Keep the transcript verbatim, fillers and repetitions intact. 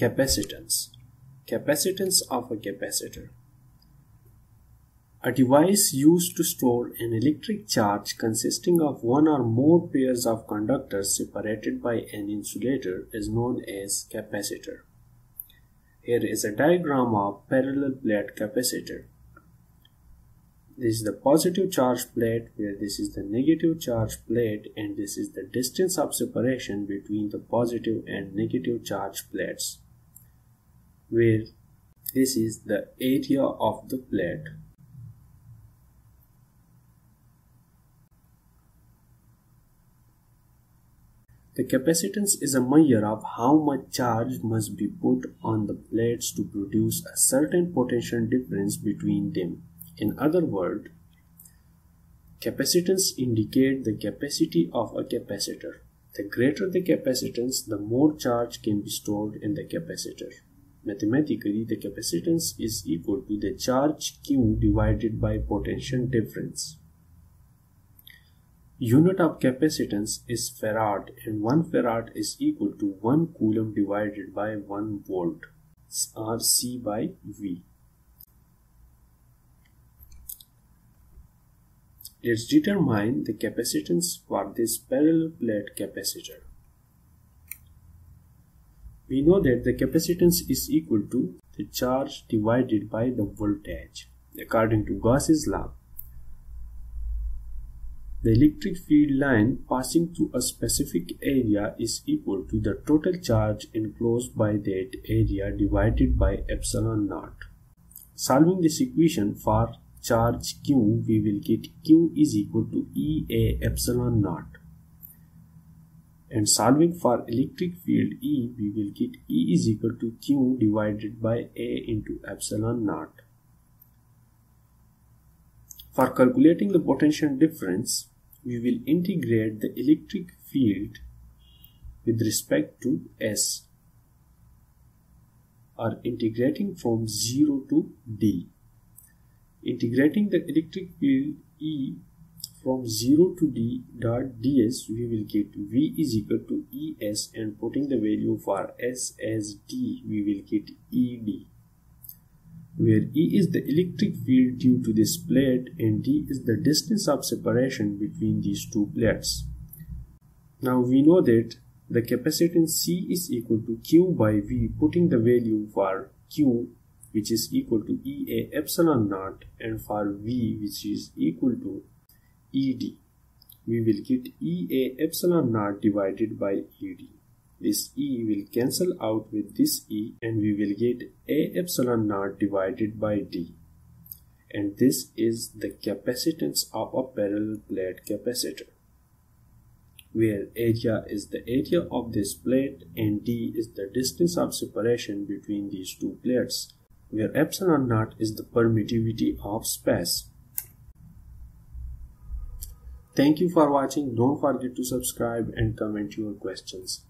Capacitance. Capacitance of a capacitor. A device used to store an electric charge consisting of one or more pairs of conductors separated by an insulator is known as capacitor. Here is a diagram of parallel plate capacitor. This is the positive charge plate, where this is the negative charge plate, and this is the distance of separation between the positive and negative charge plates, where this is the area of the plate. The capacitance is a measure of how much charge must be put on the plates to produce a certain potential difference between them. In other words, capacitance indicates the capacity of a capacitor. The greater the capacitance, the more charge can be stored in the capacitor. Mathematically, the capacitance is equal to the charge Q divided by potential difference. Unit of capacitance is farad, and one farad is equal to one coulomb divided by one volt, or C by V. Let's determine the capacitance for this parallel plate capacitor. We know that the capacitance is equal to the charge divided by the voltage. According to Gauss's law, the electric field line passing through a specific area is equal to the total charge enclosed by that area divided by epsilon naught. Solving this equation for charge Q, we will get Q is equal to E A epsilon naught, and solving for electric field E, we will get E is equal to Q divided by A into epsilon naught. For calculating the potential difference, we will integrate the electric field with respect to S, or integrating from zero to D. Integrating the electric field E from zero to D dot ds, we will get V is equal to E S, and putting the value for S as D, we will get E D, where E is the electric field due to this plate and D is the distance of separation between these two plates. Now we know that the capacitance C is equal to Q by V, putting the value for Q, which is equal to E A epsilon naught, and for V, which is equal to E D, we will get E A epsilon naught divided by E D. This E will cancel out with this E, and we will get A epsilon naught divided by D. And this is the capacitance of a parallel plate capacitor, where area is the area of this plate and D is the distance of separation between these two plates, where epsilon naught is the permittivity of space. Thank you for watching. Don't forget to subscribe and comment your questions.